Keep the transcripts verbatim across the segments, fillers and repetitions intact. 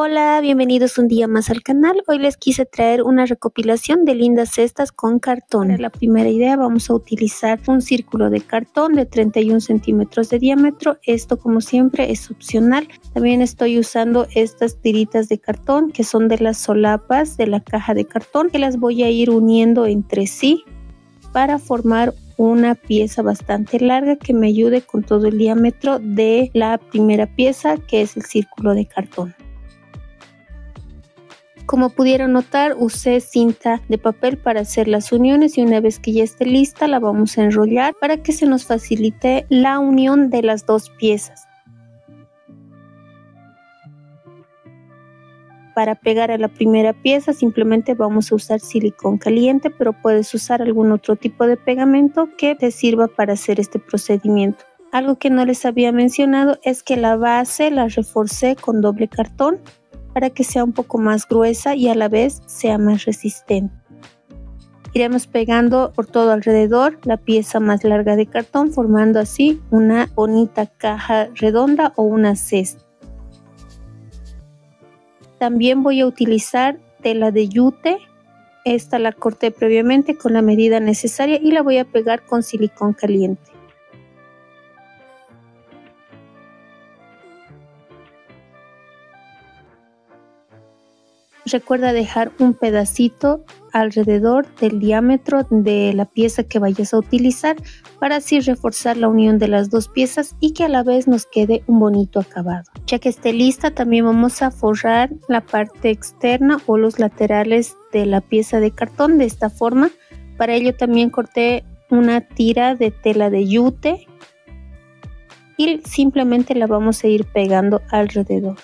Hola, bienvenidos un día más al canal. Hoy les quise traer una recopilación de lindas cestas con cartón. Para la primera idea vamos a utilizar un círculo de cartón de treinta y uno centímetros de diámetro. Esto, como siempre, es opcional. También estoy usando estas tiritas de cartón que son de las solapas de la caja de cartón, que las voy a ir uniendo entre sí para formar una pieza bastante larga que me ayude con todo el diámetro de la primera pieza, que es el círculo de cartón. Como pudieron notar, usé cinta de papel para hacer las uniones y una vez que ya esté lista la vamos a enrollar para que se nos facilite la unión de las dos piezas. Para pegar a la primera pieza simplemente vamos a usar silicón caliente, pero puedes usar algún otro tipo de pegamento que te sirva para hacer este procedimiento. Algo que no les había mencionado es que la base la reforcé con doble cartón para que sea un poco más gruesa y a la vez sea más resistente. Iremos pegando por todo alrededor la pieza más larga de cartón, formando así una bonita caja redonda o una cesta. También voy a utilizar tela de yute. Esta la corté previamente con la medida necesaria y la voy a pegar con silicón caliente. Recuerda dejar un pedacito alrededor del diámetro de la pieza que vayas a utilizar para así reforzar la unión de las dos piezas y que a la vez nos quede un bonito acabado. Ya que esté lista, también vamos a forrar la parte externa o los laterales de la pieza de cartón de esta forma. Para ello también corté una tira de tela de yute y simplemente la vamos a ir pegando alrededor.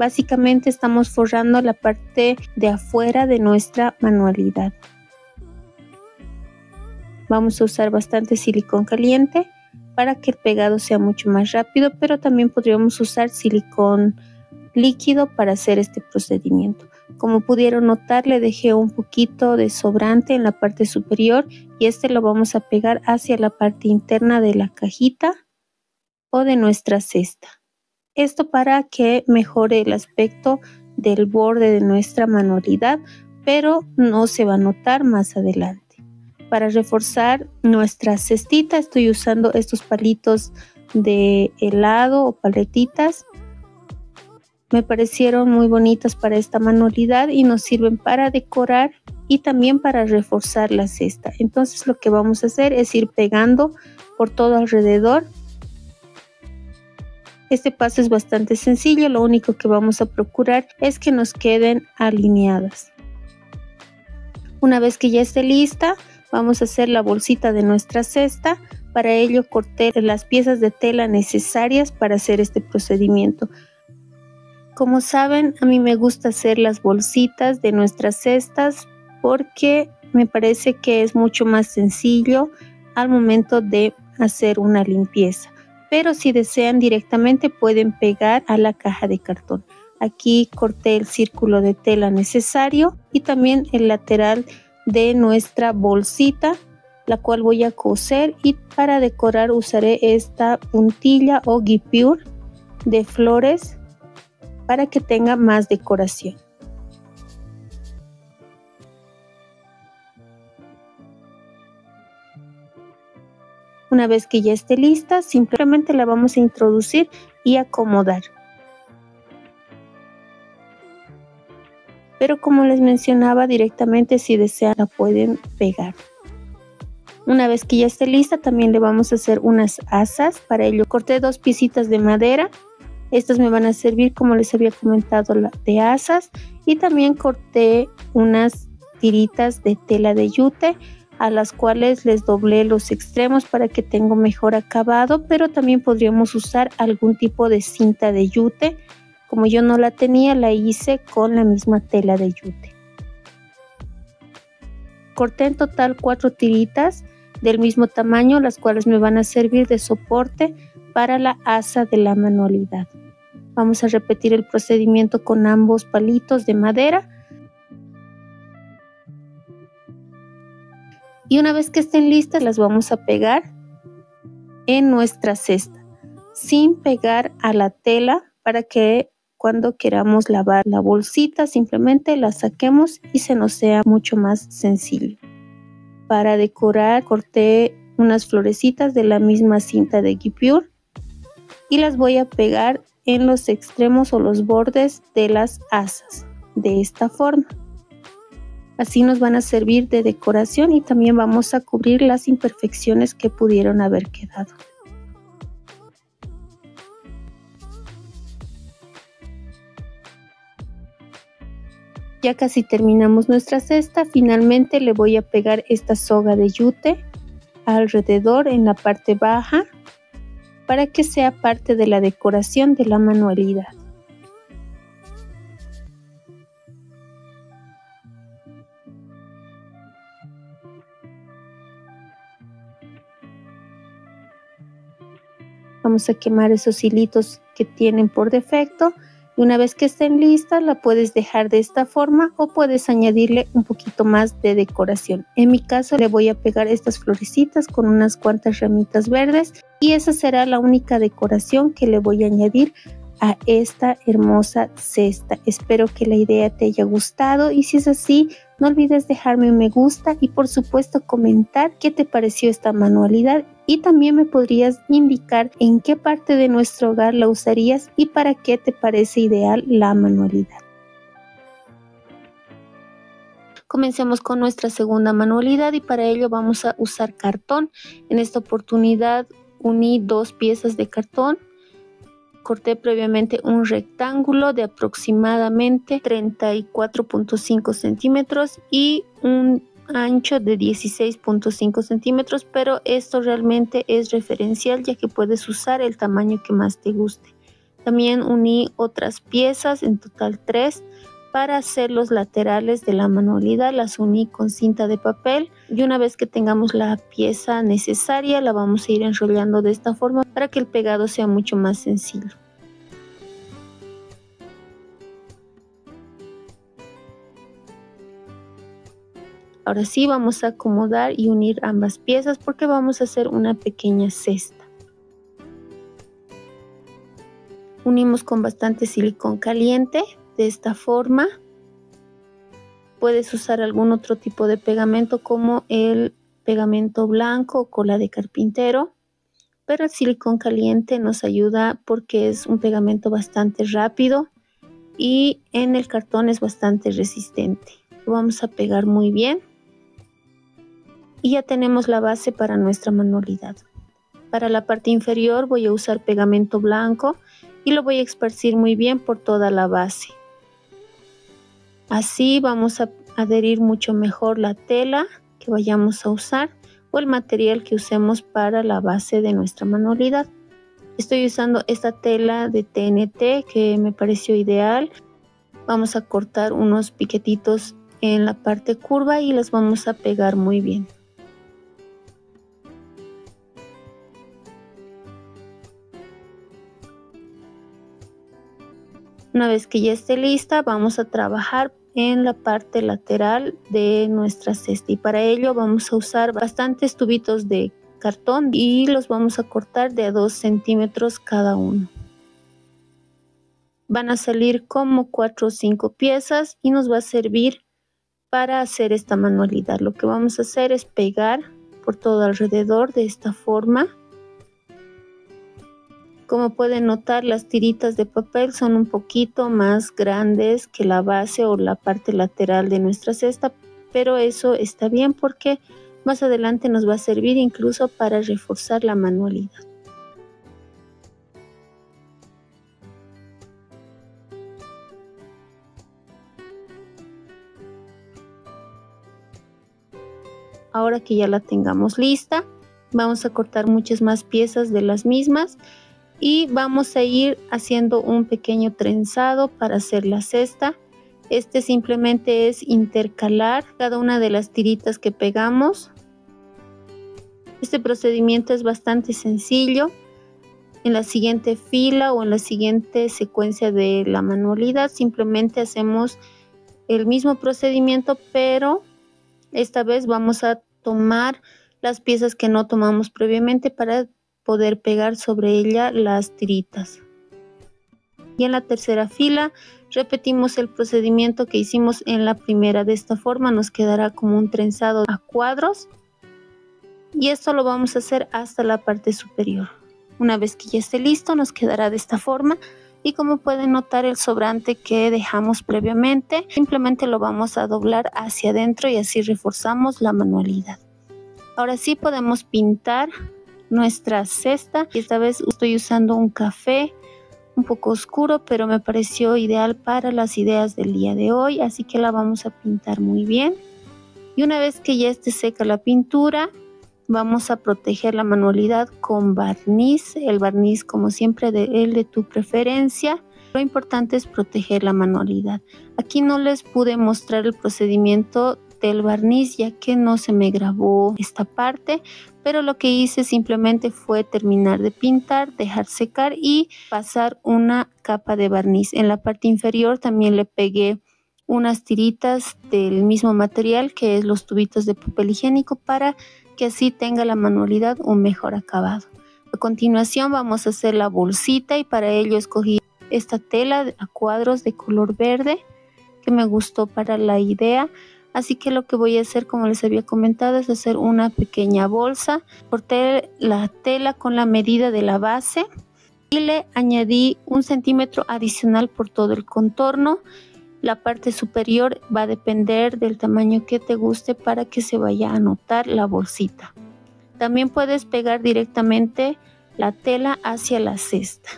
Básicamente estamos forrando la parte de afuera de nuestra manualidad. Vamos a usar bastante silicón caliente para que el pegado sea mucho más rápido, pero también podríamos usar silicón líquido para hacer este procedimiento. Como pudieron notar, le dejé un poquito de sobrante en la parte superior y este lo vamos a pegar hacia la parte interna de la cajita o de nuestra cesta. Esto para que mejore el aspecto del borde de nuestra manualidad, pero no se va a notar más adelante. Para reforzar nuestra cestita estoy usando estos palitos de helado o paletitas. Me parecieron muy bonitas para esta manualidad y nos sirven para decorar y también para reforzar la cesta. Entonces lo que vamos a hacer es ir pegando por todo alrededor. Este paso es bastante sencillo, lo único que vamos a procurar es que nos queden alineadas. Una vez que ya esté lista, vamos a hacer la bolsita de nuestra cesta. Para ello corté las piezas de tela necesarias para hacer este procedimiento. Como saben, a mí me gusta hacer las bolsitas de nuestras cestas porque me parece que es mucho más sencillo al momento de hacer una limpieza. Pero si desean directamente pueden pegar a la caja de cartón. Aquí corté el círculo de tela necesario y también el lateral de nuestra bolsita, la cual voy a coser, y para decorar usaré esta puntilla o guipure de flores para que tenga más decoración. Una vez que ya esté lista, simplemente la vamos a introducir y acomodar. Pero como les mencionaba, directamente si desean la pueden pegar. Una vez que ya esté lista, también le vamos a hacer unas asas. Para ello corté dos piecitas de madera. Estas me van a servir, como les había comentado, de asas. Y también corté unas tiritas de tela de yute, a las cuales les doblé los extremos para que tenga mejor acabado, pero también podríamos usar algún tipo de cinta de yute. Como yo no la tenía, la hice con la misma tela de yute. Corté en total cuatro tiritas del mismo tamaño, las cuales me van a servir de soporte para la asa de la manualidad. Vamos a repetir el procedimiento con ambos palitos de madera. Y una vez que estén listas las vamos a pegar en nuestra cesta sin pegar a la tela para que cuando queramos lavar la bolsita, simplemente la saquemos y se nos sea mucho más sencillo. Para decorar corté unas florecitas de la misma cinta de guipure y las voy a pegar en los extremos o los bordes de las asas, de esta forma. Así nos van a servir de decoración y también vamos a cubrir las imperfecciones que pudieron haber quedado. Ya casi terminamos nuestra cesta, finalmente le voy a pegar esta soga de yute alrededor en la parte baja para que sea parte de la decoración de la manualidad. Vamos a quemar esos hilitos que tienen por defecto. Una vez que estén listas, la puedes dejar de esta forma o puedes añadirle un poquito más de decoración. En mi caso le voy a pegar estas florecitas con unas cuantas ramitas verdes y esa será la única decoración que le voy a añadir a esta hermosa cesta. Espero que la idea te haya gustado y si es así, no olvides dejarme un me gusta y por supuesto comentar qué te pareció esta manualidad. Y también me podrías indicar en qué parte de nuestro hogar la usarías y para qué te parece ideal la manualidad. Comencemos con nuestra segunda manualidad y para ello vamos a usar cartón. En esta oportunidad uní dos piezas de cartón. Corté previamente un rectángulo de aproximadamente treinta y cuatro punto cinco centímetros y un ancho de dieciséis punto cinco centímetros, pero esto realmente es referencial ya que puedes usar el tamaño que más te guste. También uní otras piezas, en total tres, para hacer los laterales de la manualidad. Las uní con cinta de papel y una vez que tengamos la pieza necesaria la vamos a ir enrollando de esta forma para que el pegado sea mucho más sencillo. Ahora sí vamos a acomodar y unir ambas piezas porque vamos a hacer una pequeña cesta. Unimos con bastante silicón caliente de esta forma. Puedes usar algún otro tipo de pegamento como el pegamento blanco o cola de carpintero, pero el silicón caliente nos ayuda porque es un pegamento bastante rápido y en el cartón es bastante resistente. Lo vamos a pegar muy bien. Y ya tenemos la base para nuestra manualidad. Para la parte inferior voy a usar pegamento blanco y lo voy a esparcir muy bien por toda la base. Así vamos a adherir mucho mejor la tela que vayamos a usar o el material que usemos para la base de nuestra manualidad. Estoy usando esta tela de T N T que me pareció ideal. Vamos a cortar unos piquetitos en la parte curva y las vamos a pegar muy bien. Una vez que ya esté lista, vamos a trabajar en la parte lateral de nuestra cesta y para ello vamos a usar bastantes tubitos de cartón y los vamos a cortar de a dos centímetros cada uno. Van a salir como cuatro o cinco piezas y nos va a servir para hacer esta manualidad. Lo que vamos a hacer es pegar por todo alrededor de esta forma. Como pueden notar, las tiritas de papel son un poquito más grandes que la base o la parte lateral de nuestra cesta, pero eso está bien porque más adelante nos va a servir incluso para reforzar la manualidad. Ahora que ya la tengamos lista, vamos a cortar muchas más piezas de las mismas. Y vamos a ir haciendo un pequeño trenzado para hacer la cesta. Este simplemente es intercalar cada una de las tiritas que pegamos. Este procedimiento es bastante sencillo. En la siguiente fila o en la siguiente secuencia de la manualidad simplemente hacemos el mismo procedimiento, pero esta vez vamos a tomar las piezas que no tomamos previamente para poder pegar sobre ella las tiritas. y en la tercera fila repetimos el procedimiento que hicimos en la primera. De esta forma nos quedará como un trenzado a cuadros, y esto lo vamos a hacer hasta la parte superior. Una vez que ya esté listo, nos quedará de esta forma, y como pueden notar, el sobrante que dejamos previamente simplemente lo vamos a doblar hacia adentro, y así reforzamos la manualidad. Ahora sí podemos pintar nuestra cesta, y esta vez estoy usando un café un poco oscuro, pero me pareció ideal para las ideas del día de hoy, así que la vamos a pintar muy bien. Y una vez que ya esté seca la pintura, vamos a proteger la manualidad con barniz, el barniz como siempre de, el de tu preferencia. Lo importante es proteger la manualidad. Aquí no les pude mostrar el procedimiento del barniz ya que no se me grabó esta parte, pero lo que hice simplemente fue terminar de pintar, dejar secar y pasar una capa de barniz. En la parte inferior también le pegué unas tiritas del mismo material que es los tubitos de papel higiénico para que así tenga la manualidad un mejor acabado. A continuación vamos a hacer la bolsita, y para ello escogí esta tela a cuadros de color verde que me gustó para la idea. Así que lo que voy a hacer, como les había comentado, es hacer una pequeña bolsa. Corté la tela con la medida de la base y le añadí un centímetro adicional por todo el contorno. La parte superior va a depender del tamaño que te guste para que se vaya a notar la bolsita. También puedes pegar directamente la tela hacia la cesta.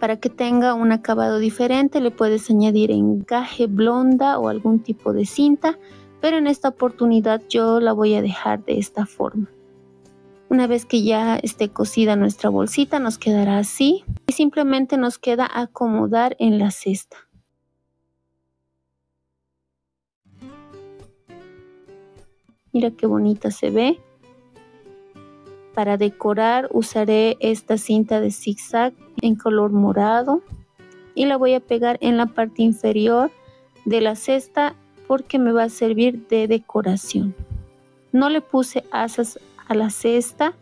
Para que tenga un acabado diferente le puedes añadir encaje, blonda o algún tipo de cinta, pero en esta oportunidad yo la voy a dejar de esta forma. Una vez que ya esté cosida nuestra bolsita nos quedará así, y simplemente nos queda acomodar en la cesta. Mira qué bonita se ve. Para decorar usaré esta cinta de zigzag en color morado y la voy a pegar en la parte inferior de la cesta porque me va a servir de decoración. No le puse asas a la cesta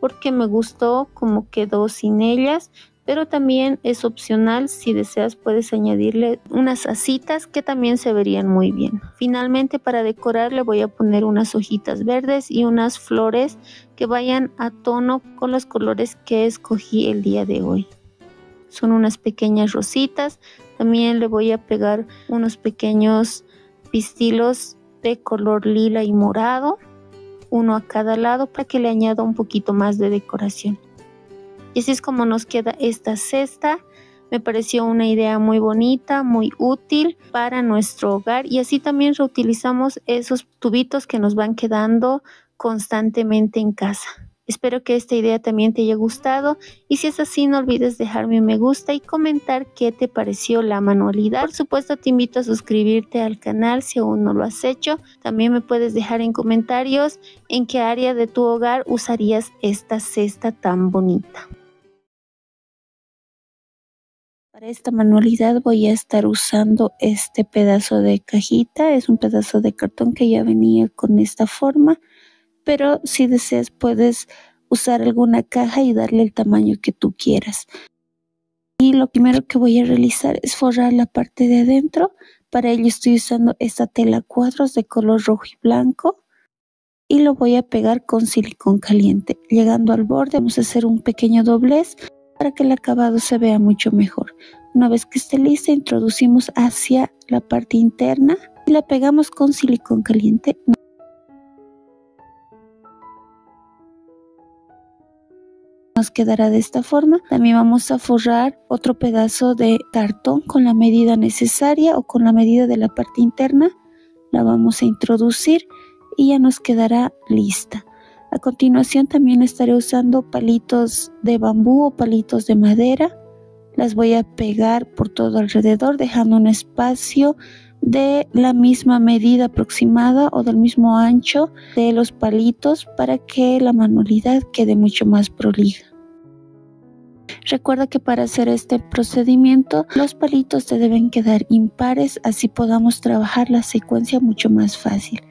porque me gustó como quedó sin ellas, pero también es opcional, si deseas puedes añadirle unas asitas que también se verían muy bien. Finalmente, para decorar le voy a poner unas hojitas verdes y unas flores que vayan a tono con los colores que escogí el día de hoy. Son unas pequeñas rositas, también le voy a pegar unos pequeños pistilos de color lila y morado, uno a cada lado para que le añada un poquito más de decoración. Y así es como nos queda esta cesta. Me pareció una idea muy bonita, muy útil para nuestro hogar, y así también reutilizamos esos tubitos que nos van quedando constantemente en casa. Espero que esta idea también te haya gustado, y si es así no olvides dejarme un me gusta y comentar qué te pareció la manualidad. Por supuesto te invito a suscribirte al canal si aún no lo has hecho. También me puedes dejar en comentarios en qué área de tu hogar usarías esta cesta tan bonita. Para esta manualidad voy a estar usando este pedazo de cajita, es un pedazo de cartón que ya venía con esta forma, pero si deseas puedes usar alguna caja y darle el tamaño que tú quieras. Y lo primero que voy a realizar es forrar la parte de adentro, para ello estoy usando esta tela cuadros de color rojo y blanco y lo voy a pegar con silicón caliente. Llegando al borde vamos a hacer un pequeño doblez para que el acabado se vea mucho mejor. Una vez que esté lista, introducimos hacia la parte interna y la pegamos con silicón caliente. Nos quedará de esta forma. También vamos a forrar otro pedazo de cartón con la medida necesaria o con la medida de la parte interna. La vamos a introducir y ya nos quedará lista. A continuación también estaré usando palitos de bambú o palitos de madera. Las voy a pegar por todo alrededor dejando un espacio de la misma medida aproximada o del mismo ancho de los palitos para que la manualidad quede mucho más prolija. Recuerda que para hacer este procedimiento los palitos te deben quedar impares, así podamos trabajar la secuencia mucho más fácil.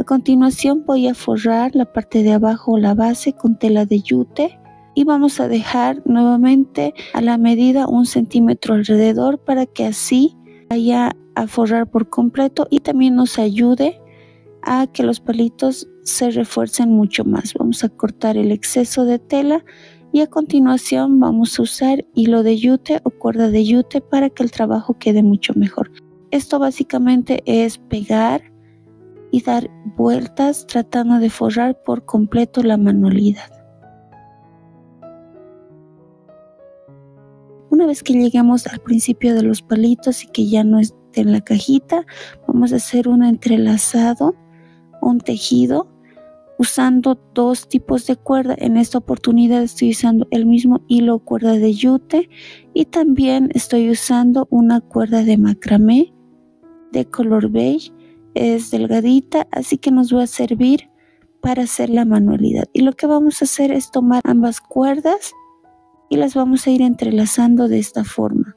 A continuación voy a forrar la parte de abajo o la base con tela de yute y vamos a dejar nuevamente a la medida un centímetro alrededor para que así vaya a forrar por completo y también nos ayude a que los palitos se refuercen mucho más. Vamos a cortar el exceso de tela y a continuación vamos a usar hilo de yute o cuerda de yute para que el trabajo quede mucho mejor. Esto básicamente es pegar y dar vueltas tratando de forrar por completo la manualidad. Una vez que lleguemos al principio de los palitos y que ya no esté en la cajita, vamos a hacer un entrelazado, un tejido, usando dos tipos de cuerda. En esta oportunidad estoy usando el mismo hilo o cuerda de yute y también estoy usando una cuerda de macramé de color beige. Es delgadita, así que nos va a servir para hacer la manualidad. Y lo que vamos a hacer es tomar ambas cuerdas y las vamos a ir entrelazando de esta forma.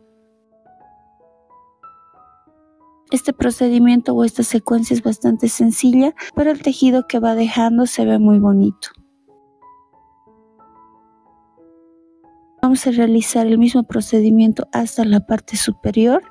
Este procedimiento o esta secuencia es bastante sencilla, pero el tejido que va dejando se ve muy bonito. Vamos a realizar el mismo procedimiento hasta la parte superior.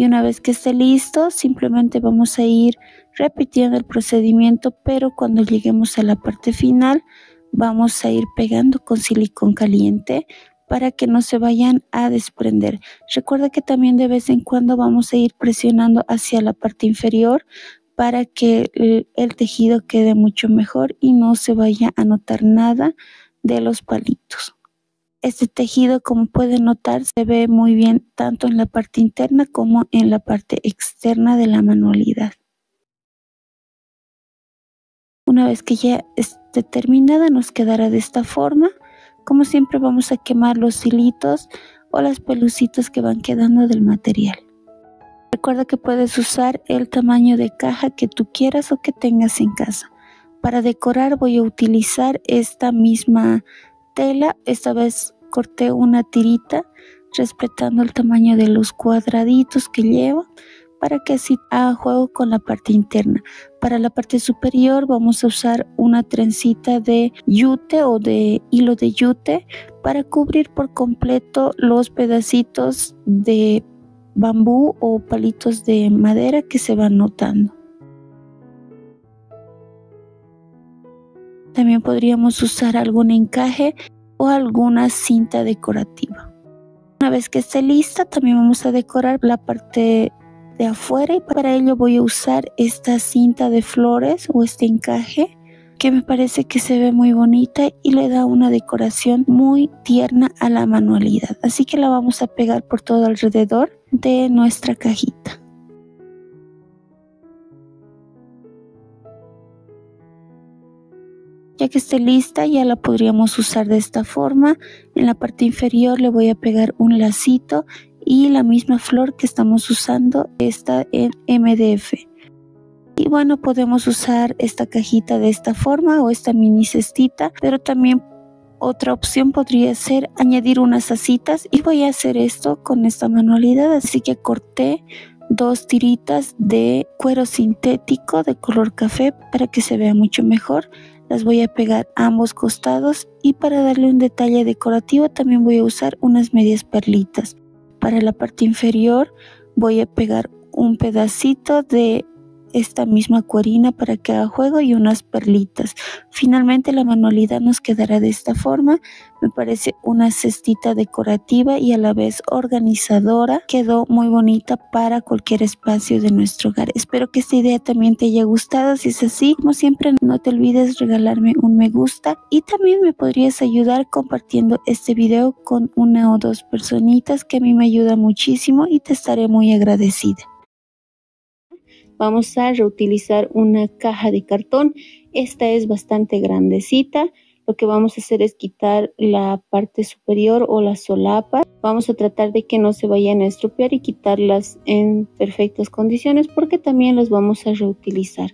Y una vez que esté listo, simplemente vamos a ir repitiendo el procedimiento, pero cuando lleguemos a la parte final, vamos a ir pegando con silicón caliente para que no se vayan a desprender. Recuerda que también de vez en cuando vamos a ir presionando hacia la parte inferior para que el, el tejido quede mucho mejor y no se vaya a notar nada de los palitos. Este tejido, como pueden notar, se ve muy bien tanto en la parte interna como en la parte externa de la manualidad. Una vez que ya esté terminada, nos quedará de esta forma. Como siempre, vamos a quemar los hilitos o las pelucitas que van quedando del material. Recuerda que puedes usar el tamaño de caja que tú quieras o que tengas en casa. Para decorar voy a utilizar esta misma tela. Esta vez corté una tirita respetando el tamaño de los cuadraditos que lleva, para que así haga juego con la parte interna. Para la parte superior vamos a usar una trencita de yute o de hilo de yute para cubrir por completo los pedacitos de bambú o palitos de madera que se van notando. También podríamos usar algún encaje o alguna cinta decorativa. Una vez que esté lista, también vamos a decorar la parte de afuera y para ello voy a usar esta cinta de flores o este encaje que me parece que se ve muy bonita y le da una decoración muy tierna a la manualidad, así que la vamos a pegar por todo alrededor de nuestra cajita. Ya que esté lista, ya la podríamos usar de esta forma. En la parte inferior le voy a pegar un lacito y la misma flor que estamos usando está en M D F. Y bueno, podemos usar esta cajita de esta forma o esta mini cestita, pero también otra opción podría ser añadir unas asitas y voy a hacer esto con esta manualidad, así que corté dos tiritas de cuero sintético de color café para que se vea mucho mejor. Las voy a pegar a ambos costados y para darle un detalle decorativo también voy a usar unas medias perlitas. Para la parte inferior voy a pegar un pedacito de esta misma cuerina para que haga juego y unas perlitas. Finalmente la manualidad nos quedará de esta forma. Me parece una cestita decorativa y a la vez organizadora. Quedó muy bonita para cualquier espacio de nuestro hogar. Espero que esta idea también te haya gustado. Si es así, como siempre, no te olvides regalarme un me gusta y también me podrías ayudar compartiendo este video con una o dos personitas que a mí me ayuda muchísimo y te estaré muy agradecida. Vamos a reutilizar una caja de cartón. Esta es bastante grandecita. Lo que vamos a hacer es quitar la parte superior o la solapa. Vamos a tratar de que no se vayan a estropear y quitarlas en perfectas condiciones porque también las vamos a reutilizar.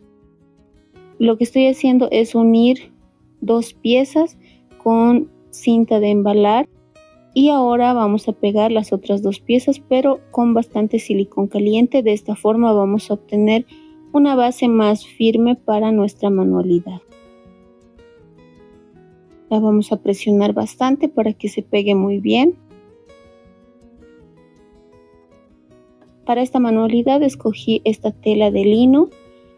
Lo que estoy haciendo es unir dos piezas con cinta de embalar. Y ahora vamos a pegar las otras dos piezas, pero con bastante silicón caliente. De esta forma vamos a obtener una base más firme para nuestra manualidad. La vamos a presionar bastante para que se pegue muy bien. Para esta manualidad escogí esta tela de lino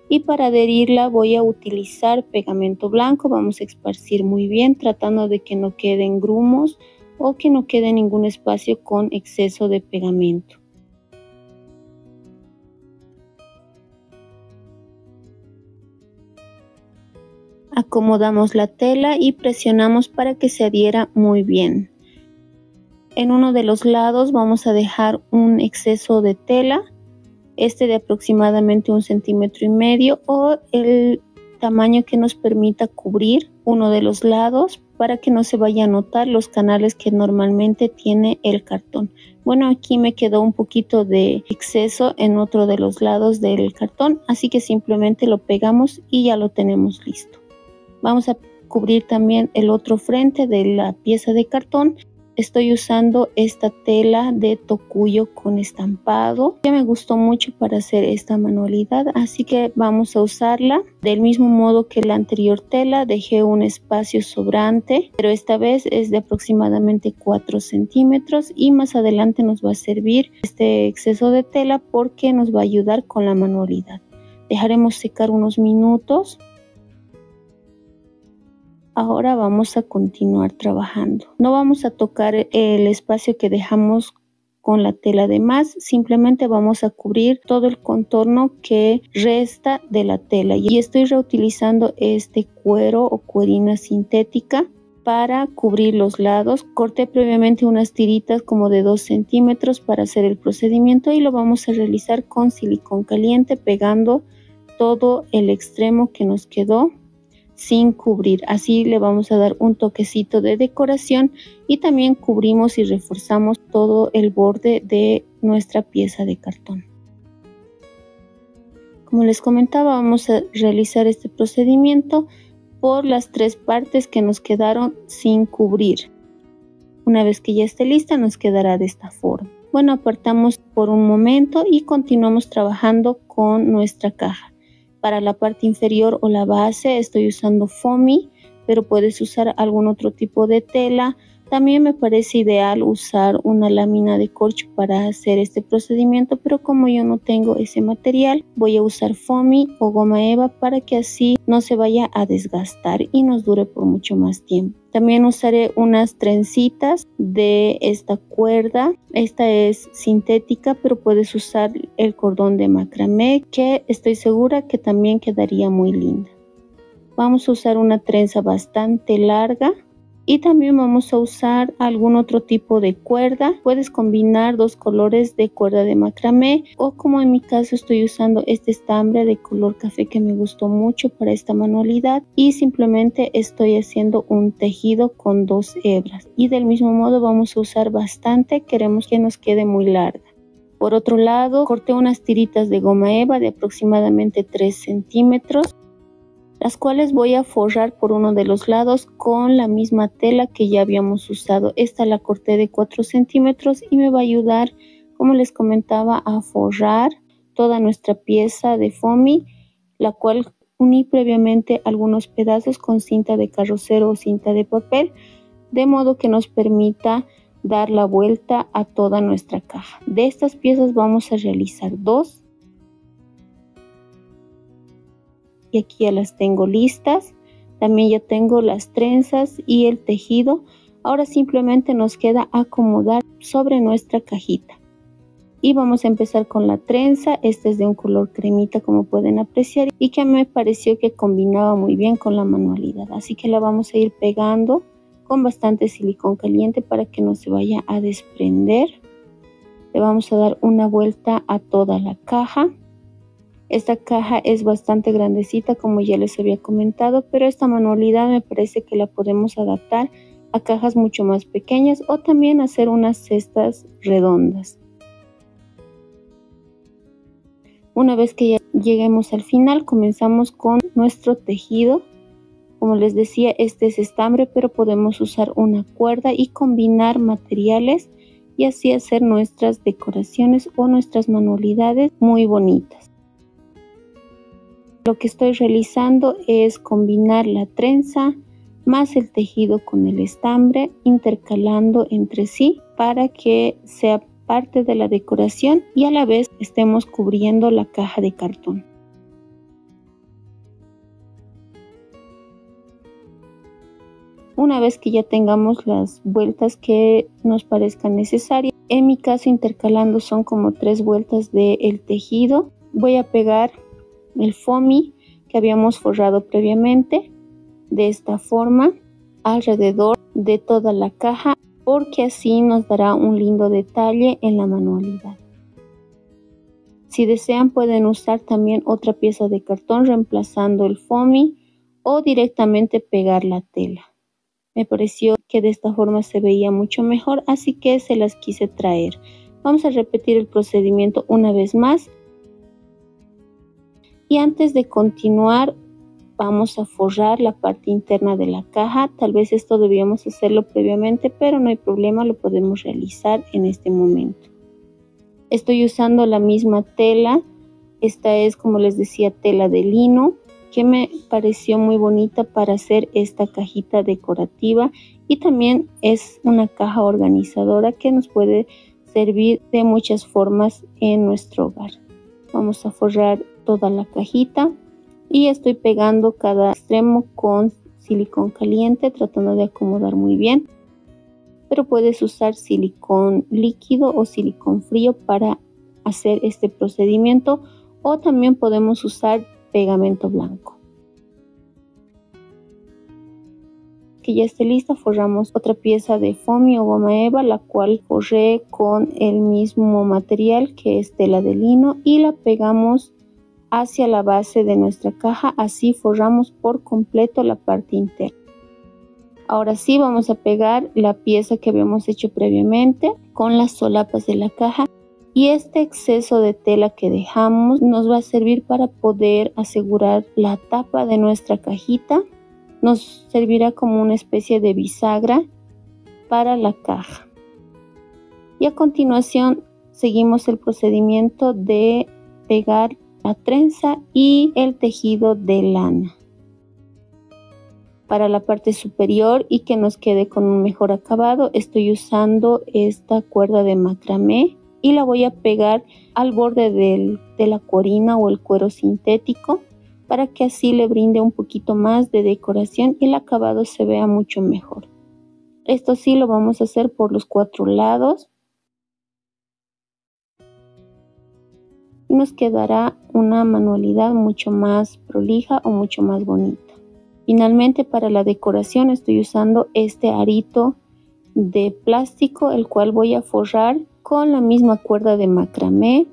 y para adherirla voy a utilizar pegamento blanco. Vamos a esparcir muy bien, tratando de que no queden grumos o que no quede ningún espacio con exceso de pegamento. Acomodamos la tela y presionamos para que se adhiera muy bien. En uno de los lados vamos a dejar un exceso de tela, este de aproximadamente un centímetro y medio o el tamaño que nos permita cubrir uno de los lados para que no se vaya a notar los canales que normalmente tiene el cartón. Bueno, aquí me quedó un poquito de exceso en otro de los lados del cartón, así que simplemente lo pegamos y ya lo tenemos listo. Vamos a cubrir también el otro frente de la pieza de cartón. Estoy usando esta tela de tocuyo con estampado, que me gustó mucho para hacer esta manualidad, así que vamos a usarla. Del mismo modo que la anterior tela, dejé un espacio sobrante, pero esta vez es de aproximadamente cuatro centímetros y más adelante nos va a servir este exceso de tela porque nos va a ayudar con la manualidad. Dejaremos secar unos minutos. Ahora vamos a continuar trabajando. No vamos a tocar el espacio que dejamos con la tela de más, simplemente vamos a cubrir todo el contorno que resta de la tela. Y estoy reutilizando este cuero o cuerina sintética para cubrir los lados. Corté previamente unas tiritas como de dos centímetros para hacer el procedimiento y lo vamos a realizar con silicón caliente, pegando todo el extremo que nos quedó sin cubrir. Así le vamos a dar un toquecito de decoración y también cubrimos y reforzamos todo el borde de nuestra pieza de cartón. Como les comentaba, vamos a realizar este procedimiento por las tres partes que nos quedaron sin cubrir. Una vez que ya esté lista, nos quedará de esta forma. Bueno, apartamos por un momento y continuamos trabajando con nuestra caja. Para la parte inferior o la base estoy usando foamy, pero puedes usar algún otro tipo de tela. También me parece ideal usar una lámina de corcho para hacer este procedimiento, pero como yo no tengo ese material, voy a usar foamy o goma eva para que así no se vaya a desgastar y nos dure por mucho más tiempo. También usaré unas trencitas de esta cuerda. Esta es sintética, pero puedes usar el cordón de macramé, que estoy segura que también quedaría muy linda. Vamos a usar una trenza bastante larga. Y también vamos a usar algún otro tipo de cuerda. Puedes combinar dos colores de cuerda de macramé o, como en mi caso, estoy usando este estambre de color café que me gustó mucho para esta manualidad y simplemente estoy haciendo un tejido con dos hebras. Y del mismo modo vamos a usar bastante, queremos que nos quede muy larga. Por otro lado, corté unas tiritas de goma eva de aproximadamente tres centímetros. Las cuales voy a forrar por uno de los lados con la misma tela que ya habíamos usado. Esta la corté de cuatro centímetros y me va a ayudar, como les comentaba, a forrar toda nuestra pieza de foamy, la cual uní previamente algunos pedazos con cinta de carrocero o cinta de papel, de modo que nos permita dar la vuelta a toda nuestra caja. De estas piezas vamos a realizar dos. Y aquí ya las tengo listas, también ya tengo las trenzas y el tejido. Ahora simplemente nos queda acomodar sobre nuestra cajita y vamos a empezar con la trenza. Esta es de un color cremita, como pueden apreciar, y que me pareció que combinaba muy bien con la manualidad, así que la vamos a ir pegando con bastante silicón caliente para que no se vaya a desprender. Le vamos a dar una vuelta a toda la caja. Esta caja es bastante grandecita, como ya les había comentado, pero esta manualidad me parece que la podemos adaptar a cajas mucho más pequeñas o también hacer unas cestas redondas. Una vez que ya lleguemos al final, comenzamos con nuestro tejido. Como les decía, este es estambre, pero podemos usar una cuerda y combinar materiales y así hacer nuestras decoraciones o nuestras manualidades muy bonitas. Lo que estoy realizando es combinar la trenza más el tejido con el estambre, intercalando entre sí para que sea parte de la decoración y a la vez estemos cubriendo la caja de cartón. Una vez que ya tengamos las vueltas que nos parezcan necesarias, en mi caso intercalando son como tres vueltas del tejido, voy a pegar el foamy que habíamos forrado previamente de esta forma alrededor de toda la caja, porque así nos dará un lindo detalle en la manualidad. Si desean pueden usar también otra pieza de cartón reemplazando el foamy o directamente pegar la tela. Me pareció que de esta forma se veía mucho mejor, así que se las quise traer. Vamos a repetir el procedimiento una vez más. Y antes de continuar, vamos a forrar la parte interna de la caja. Tal vez esto debíamos hacerlo previamente, pero no hay problema, lo podemos realizar en este momento. Estoy usando la misma tela. Esta es, como les decía, tela de lino, que me pareció muy bonita para hacer esta cajita decorativa, y también es una caja organizadora que nos puede servir de muchas formas en nuestro hogar. Vamos a forrar toda la cajita y estoy pegando cada extremo con silicón caliente, tratando de acomodar muy bien, pero puedes usar silicón líquido o silicón frío para hacer este procedimiento, o también podemos usar pegamento blanco. Que ya esté lista, forramos otra pieza de foamy o goma eva, la cual forré con el mismo material que es tela de lino, y la pegamos hacia la base de nuestra caja. Así forramos por completo la parte interna. Ahora sí vamos a pegar la pieza que habíamos hecho previamente con las solapas de la caja. Y este exceso de tela que dejamos nos va a servir para poder asegurar la tapa de nuestra cajita. Nos servirá como una especie de bisagra para la caja. Y a continuación seguimos el procedimiento de pegar la trenza y el tejido de lana para la parte superior, y que nos quede con un mejor acabado. Estoy usando esta cuerda de macramé y la voy a pegar al borde del, de la cuerina o el cuero sintético, para que así le brinde un poquito más de decoración y el acabado se vea mucho mejor. Esto sí lo vamos a hacer por los cuatro lados. Y nos quedará una manualidad mucho más prolija o mucho más bonita. Finalmente, para la decoración estoy usando este arito de plástico, el cual voy a forrar con la misma cuerda de macramé.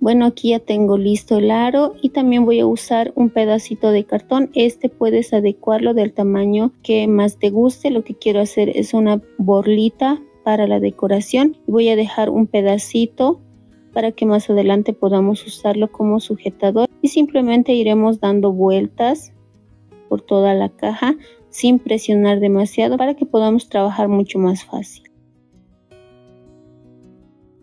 Bueno, aquí ya tengo listo el aro, y también voy a usar un pedacito de cartón. Este puedes adecuarlo del tamaño que más te guste. Lo que quiero hacer es una borlita para la decoración. Voy a dejar un pedacito para que más adelante podamos usarlo como sujetador, y simplemente iremos dando vueltas por toda la caja sin presionar demasiado, para que podamos trabajar mucho más fácil.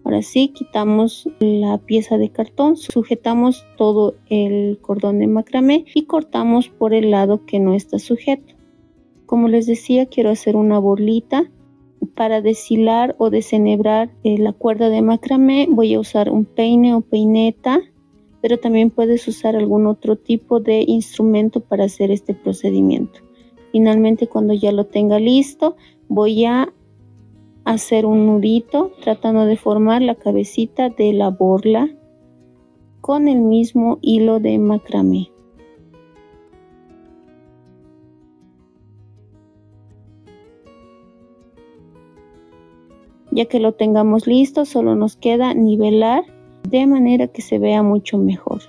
Ahora sí, quitamos la pieza de cartón, sujetamos todo el cordón de macramé y cortamos por el lado que no está sujeto. Como les decía, quiero hacer una borlita. Para deshilar o desenhebrar la cuerda de macramé voy a usar un peine o peineta, pero también puedes usar algún otro tipo de instrumento para hacer este procedimiento. Finalmente, cuando ya lo tenga listo, voy a hacer un nudito, tratando de formar la cabecita de la borla con el mismo hilo de macramé. Ya que lo tengamos listo, solo nos queda nivelar de manera que se vea mucho mejor.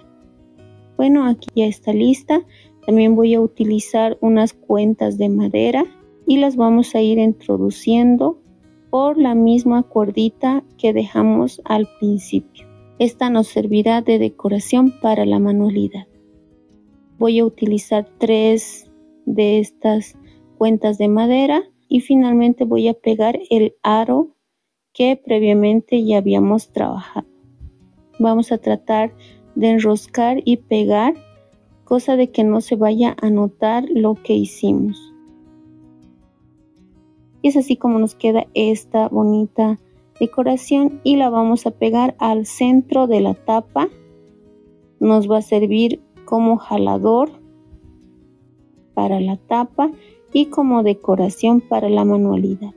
Bueno, aquí ya está lista. También voy a utilizar unas cuentas de madera y las vamos a ir introduciendo por la misma cuerdita que dejamos al principio. Esta nos servirá de decoración para la manualidad. Voy a utilizar tres de estas cuentas de madera y finalmente voy a pegar el aro que previamente ya habíamos trabajado. Vamos a tratar de enroscar y pegar, cosa de que no se vaya a notar lo que hicimos. Y es así como nos queda esta bonita decoración y la vamos a pegar al centro de la tapa. Nos va a servir como jalador para la tapa y como decoración para la manualidad.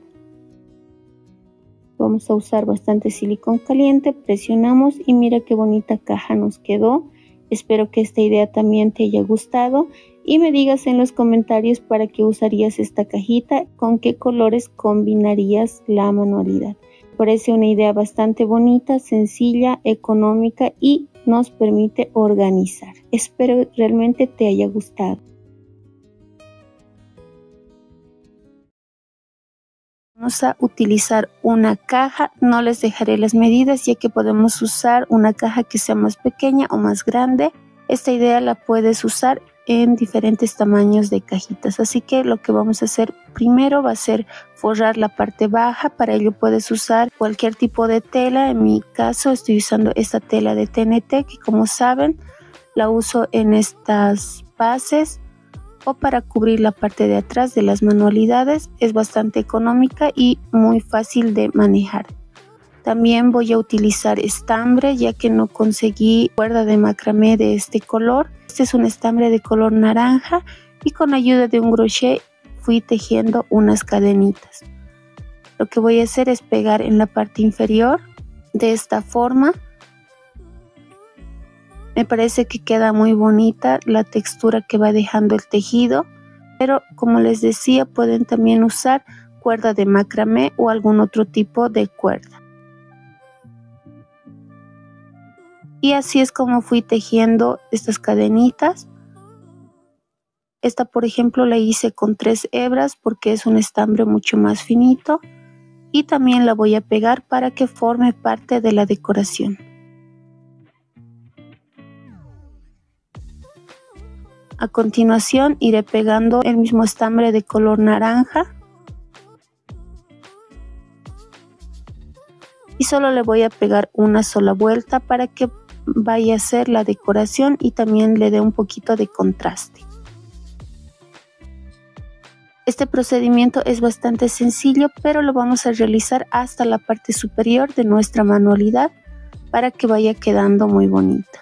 Vamos a usar bastante silicón caliente, presionamos y mira qué bonita caja nos quedó. Espero que esta idea también te haya gustado y me digas en los comentarios para qué usarías esta cajita, con qué colores combinarías la manualidad. Parece una idea bastante bonita, sencilla, económica y nos permite organizar. Espero realmente te haya gustado. Vamos a utilizar una caja, no les dejaré las medidas ya que podemos usar una caja que sea más pequeña o más grande. Esta idea la puedes usar en diferentes tamaños de cajitas, así que lo que vamos a hacer primero va a ser forrar la parte baja. Para ello puedes usar cualquier tipo de tela, en mi caso estoy usando esta tela de T N T que, como saben, la uso en estas bases o para cubrir la parte de atrás de las manualidades. Es bastante económica y muy fácil de manejar. También voy a utilizar estambre ya que no conseguí cuerda de macramé de este color. Este es un estambre de color naranja y con ayuda de un crochet fui tejiendo unas cadenitas. Lo que voy a hacer es pegar en la parte inferior de esta forma. Me parece que queda muy bonita la textura que va dejando el tejido, pero como les decía, pueden también usar cuerda de macramé o algún otro tipo de cuerda. Y así es como fui tejiendo estas cadenitas. Esta, por ejemplo, la hice con tres hebras porque es un estambre mucho más finito y también la voy a pegar para que forme parte de la decoración. A continuación iré pegando el mismo estambre de color naranja y solo le voy a pegar una sola vuelta para que vaya a ser la decoración y también le dé un poquito de contraste. Este procedimiento es bastante sencillo, pero lo vamos a realizar hasta la parte superior de nuestra manualidad para que vaya quedando muy bonita.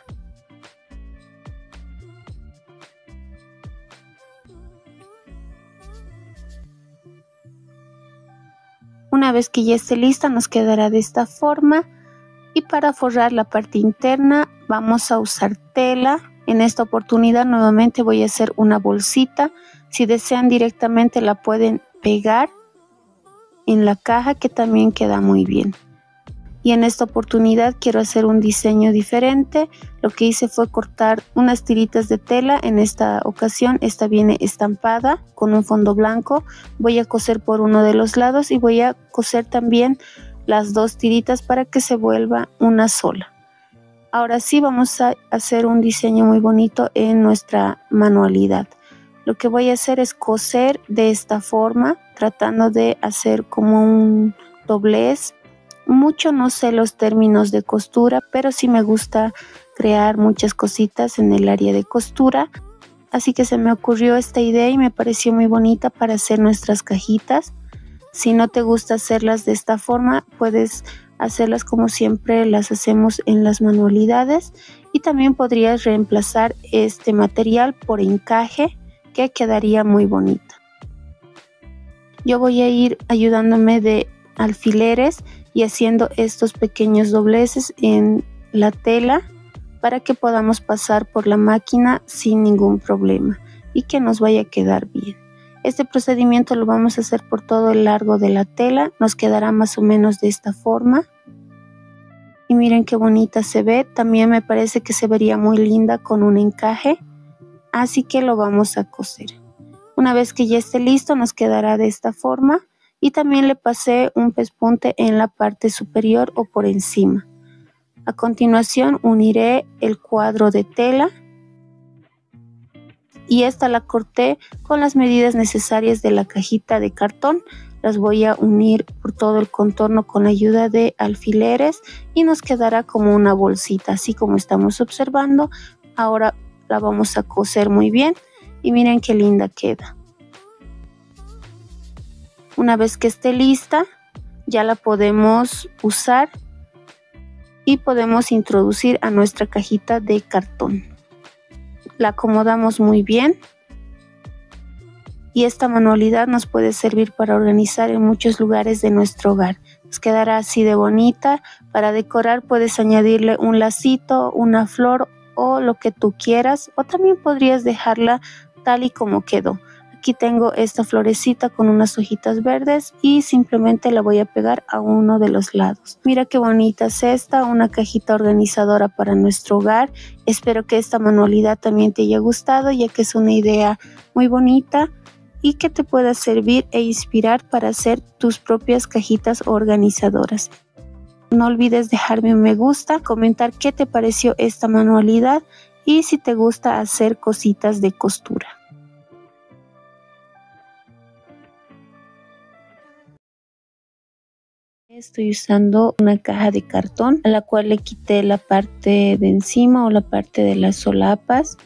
Una vez que ya esté lista nos quedará de esta forma y para forrar la parte interna vamos a usar tela. En esta oportunidad nuevamente voy a hacer una bolsita. Si desean directamente la pueden pegar en la caja que también queda muy bien. Y en esta oportunidad quiero hacer un diseño diferente. Lo que hice fue cortar unas tiritas de tela. En esta ocasión esta viene estampada con un fondo blanco. Voy a coser por uno de los lados y voy a coser también las dos tiritas para que se vuelva una sola. Ahora sí vamos a hacer un diseño muy bonito en nuestra manualidad. Lo que voy a hacer es coser de esta forma, tratando de hacer como un doblez. Mucho no sé los términos de costura, pero sí me gusta crear muchas cositas en el área de costura. Así que se me ocurrió esta idea y me pareció muy bonita para hacer nuestras cajitas. Si no te gusta hacerlas de esta forma, puedes hacerlas como siempre las hacemos en las manualidades. Y también podrías reemplazar este material por encaje, que quedaría muy bonita. Yo voy a ir ayudándome de alfileres y haciendo estos pequeños dobleces en la tela para que podamos pasar por la máquina sin ningún problema y que nos vaya a quedar bien. Este procedimiento lo vamos a hacer por todo el largo de la tela, nos quedará más o menos de esta forma. Y miren qué bonita se ve, también me parece que se vería muy linda con un encaje, así que lo vamos a coser. Una vez que ya esté listo nos quedará de esta forma. Y también le pasé un pespunte en la parte superior o por encima. A continuación uniré el cuadro de tela y esta la corté con las medidas necesarias de la cajita de cartón. Las voy a unir por todo el contorno con la ayuda de alfileres y nos quedará como una bolsita, así como estamos observando. Ahora la vamos a coser muy bien y miren qué linda queda. Una vez que esté lista, ya la podemos usar y podemos introducir a nuestra cajita de cartón. La acomodamos muy bien. Y esta manualidad nos puede servir para organizar en muchos lugares de nuestro hogar. Nos quedará así de bonita. Para decorar puedes añadirle un lacito, una flor o lo que tú quieras. O también podrías dejarla tal y como quedó. Aquí tengo esta florecita con unas hojitas verdes y simplemente la voy a pegar a uno de los lados. Mira qué bonita es esta, una cajita organizadora para nuestro hogar. Espero que esta manualidad también te haya gustado, ya que es una idea muy bonita y que te pueda servir e inspirar para hacer tus propias cajitas organizadoras. No olvides dejarme un me gusta, comentar qué te pareció esta manualidad y si te gusta hacer cositas de costura. Estoy usando una caja de cartón a la cual le quité la parte de encima o la parte de las solapas.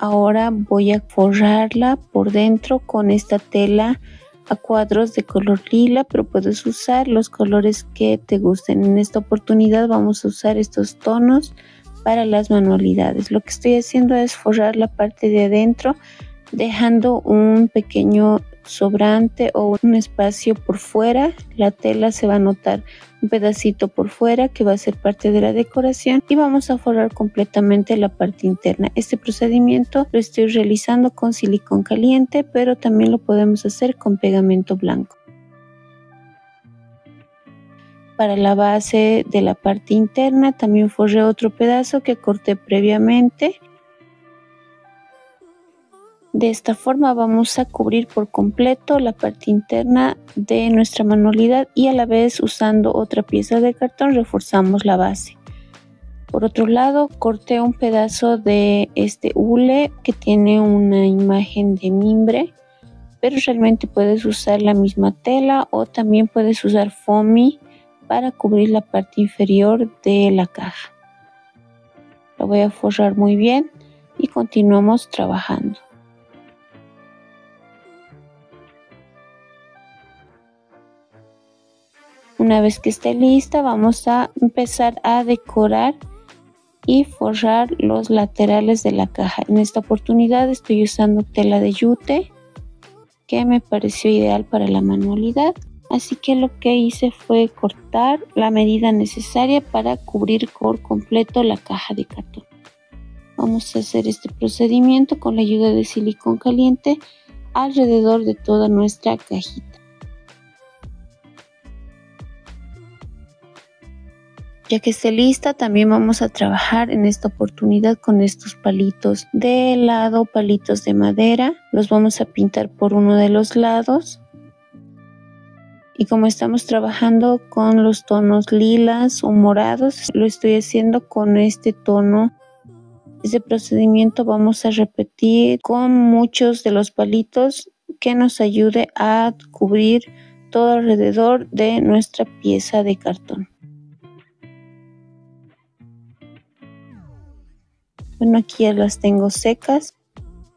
Ahora voy a forrarla por dentro con esta tela a cuadros de color lila, pero puedes usar los colores que te gusten. En esta oportunidad vamos a usar estos tonos para las manualidades. Lo que estoy haciendo es forrar la parte de adentro, dejando un pequeño sobrante o un espacio por fuera. La tela se va a notar un pedacito por fuera que va a ser parte de la decoración y vamos a forrar completamente la parte interna. Este procedimiento lo estoy realizando con silicón caliente, pero también lo podemos hacer con pegamento blanco. Para la base de la parte interna también forré otro pedazo que corté previamente. De esta forma vamos a cubrir por completo la parte interna de nuestra manualidad y a la vez usando otra pieza de cartón reforzamos la base. Por otro lado, corté un pedazo de este hule que tiene una imagen de mimbre, pero realmente puedes usar la misma tela o también puedes usar foamy para cubrir la parte inferior de la caja. Lo voy a forrar muy bien y continuamos trabajando. Una vez que esté lista, vamos a empezar a decorar y forrar los laterales de la caja. En esta oportunidad estoy usando tela de yute, que me pareció ideal para la manualidad. Así que lo que hice fue cortar la medida necesaria para cubrir por completo la caja de cartón. Vamos a hacer este procedimiento con la ayuda de silicón caliente alrededor de toda nuestra cajita. Ya que esté lista, también vamos a trabajar en esta oportunidad con estos palitos de helado, palitos de madera. Los vamos a pintar por uno de los lados. Y como estamos trabajando con los tonos lilas o morados, lo estoy haciendo con este tono. Este procedimiento vamos a repetir con muchos de los palitos que nos ayude a cubrir todo alrededor de nuestra pieza de cartón. Bueno, aquí ya las tengo secas,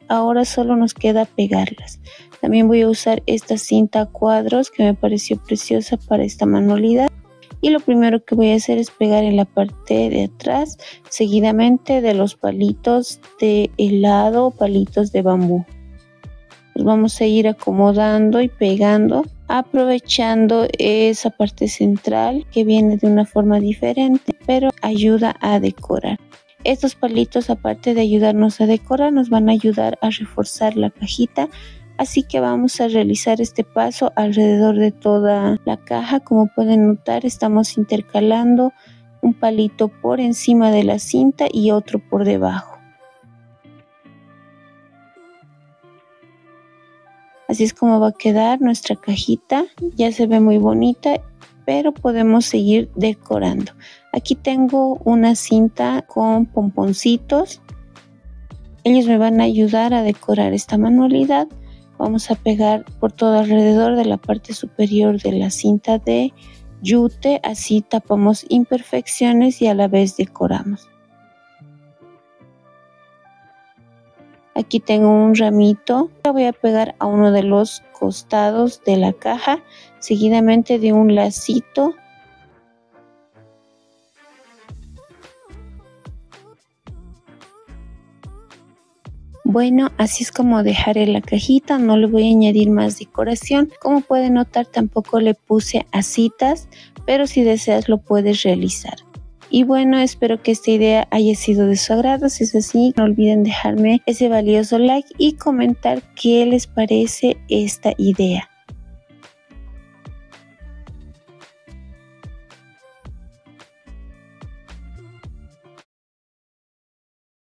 ahora solo nos queda pegarlas. También voy a usar esta cinta a cuadros que me pareció preciosa para esta manualidad. Y lo primero que voy a hacer es pegar en la parte de atrás, seguidamente de los palitos de helado o palitos de bambú. Los vamos a ir acomodando y pegando, aprovechando esa parte central que viene de una forma diferente, pero ayuda a decorar. Estos palitos, aparte de ayudarnos a decorar, nos van a ayudar a reforzar la cajita. Así que vamos a realizar este paso alrededor de toda la caja. Como pueden notar, estamos intercalando un palito por encima de la cinta y otro por debajo. Así es como va a quedar nuestra cajita. Ya se ve muy bonita pero podemos seguir decorando. Aquí tengo una cinta con pomponcitos. Ellos me van a ayudar a decorar esta manualidad. Vamos a pegar por todo alrededor de la parte superior de la cinta de yute. Así tapamos imperfecciones y a la vez decoramos. Aquí tengo un ramito, lo voy a pegar a uno de los costados de la caja, seguidamente de un lacito. Bueno, así es como dejaré la cajita, no le voy a añadir más decoración. Como pueden notar, tampoco le puse asitas, pero si deseas lo puedes realizar. Y bueno, espero que esta idea haya sido de su agrado. Si es así, no olviden dejarme ese valioso like y comentar qué les parece esta idea.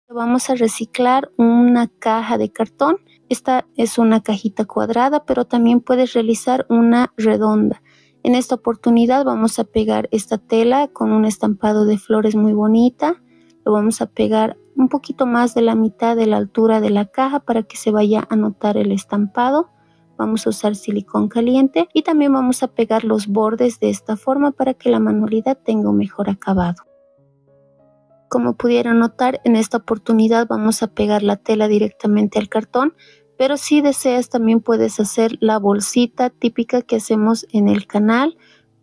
Vamos a reciclar una caja de cartón. Esta es una cajita cuadrada, pero también puedes realizar una redonda. En esta oportunidad vamos a pegar esta tela con un estampado de flores muy bonita. Lo vamos a pegar un poquito más de la mitad de la altura de la caja para que se vaya a notar el estampado. Vamos a usar silicón caliente y también vamos a pegar los bordes de esta forma para que la manualidad tenga un mejor acabado. Como pudieron notar, en esta oportunidad vamos a pegar la tela directamente al cartón. Pero si deseas también puedes hacer la bolsita típica que hacemos en el canal,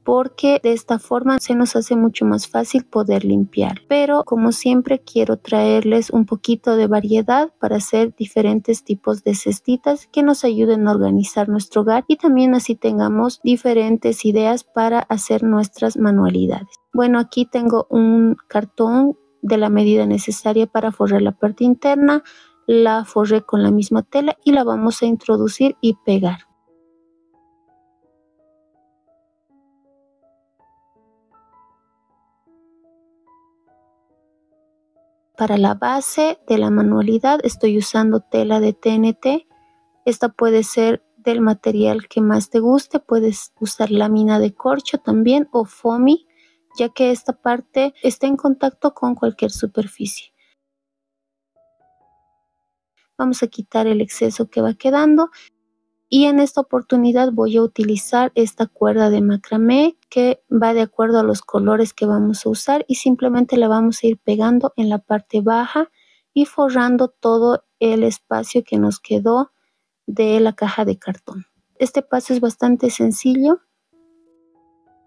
porque de esta forma se nos hace mucho más fácil poder limpiar. Pero como siempre quiero traerles un poquito de variedad para hacer diferentes tipos de cestitas que nos ayuden a organizar nuestro hogar y también así tengamos diferentes ideas para hacer nuestras manualidades. Bueno, aquí tengo un cartón de la medida necesaria para forrar la parte interna. La forré con la misma tela y la vamos a introducir y pegar. Para la base de la manualidad estoy usando tela de T N T. Esta puede ser del material que más te guste. Puedes usar lámina de corcho también o foamy, ya que esta parte está en contacto con cualquier superficie. Vamos a quitar el exceso que va quedando y en esta oportunidad voy a utilizar esta cuerda de macramé que va de acuerdo a los colores que vamos a usar y simplemente la vamos a ir pegando en la parte baja y forrando todo el espacio que nos quedó de la caja de cartón. Este paso es bastante sencillo,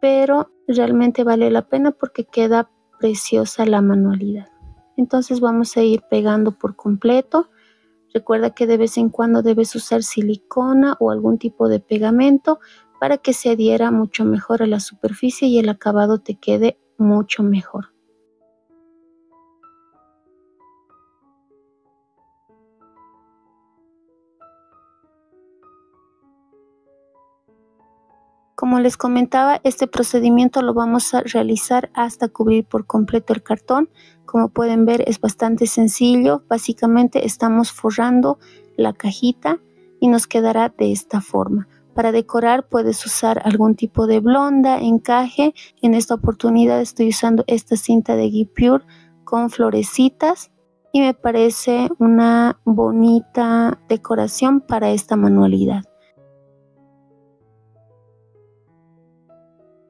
pero realmente vale la pena porque queda preciosa la manualidad. Entonces vamos a ir pegando por completo. Recuerda que de vez en cuando debes usar silicona o algún tipo de pegamento para que se adhiera mucho mejor a la superficie y el acabado te quede mucho mejor. Como les comentaba, este procedimiento lo vamos a realizar hasta cubrir por completo el cartón. Como pueden ver, es bastante sencillo. Básicamente estamos forrando la cajita y nos quedará de esta forma. Para decorar puedes usar algún tipo de blonda, encaje. En esta oportunidad estoy usando esta cinta de Guipure con florecitas y me parece una bonita decoración para esta manualidad.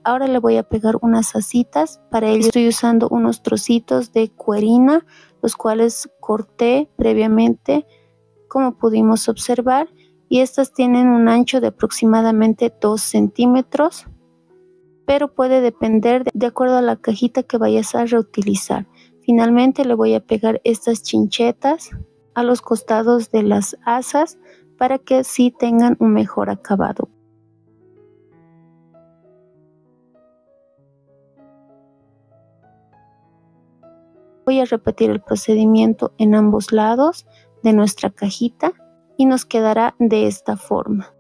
Ahora le voy a pegar unas asitas. Para ello estoy usando unos trocitos de cuerina, los cuales corté previamente, como pudimos observar. Y estas tienen un ancho de aproximadamente dos centímetros, pero puede depender de, de acuerdo a la cajita que vayas a reutilizar. Finalmente le voy a pegar estas chinchetas a los costados de las asas para que sí tengan un mejor acabado. Voy a repetir el procedimiento en ambos lados de nuestra cajita y nos quedará de esta forma.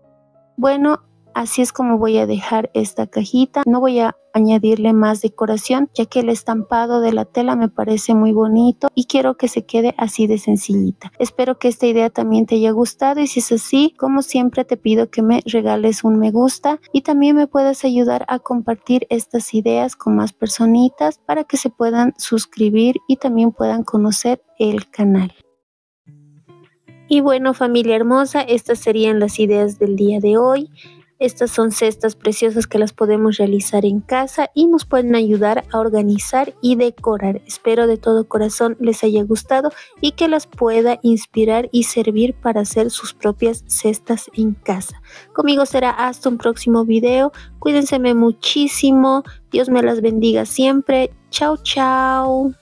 Bueno, Así es como voy a dejar esta cajita. No voy a añadirle más decoración, ya que el estampado de la tela me parece muy bonito y quiero que se quede así de sencillita. Espero que esta idea también te haya gustado, y si es así, como siempre te pido que me regales un me gusta y también me puedas ayudar a compartir estas ideas con más personitas para que se puedan suscribir y también puedan conocer el canal. Y bueno, familia hermosa, estas serían las ideas del día de hoy. Estas son cestas preciosas que las podemos realizar en casa y nos pueden ayudar a organizar y decorar. Espero de todo corazón les haya gustado y que las pueda inspirar y servir para hacer sus propias cestas en casa. Conmigo será hasta un próximo video. Cuídense muchísimo. Dios me las bendiga siempre. Chao, chao.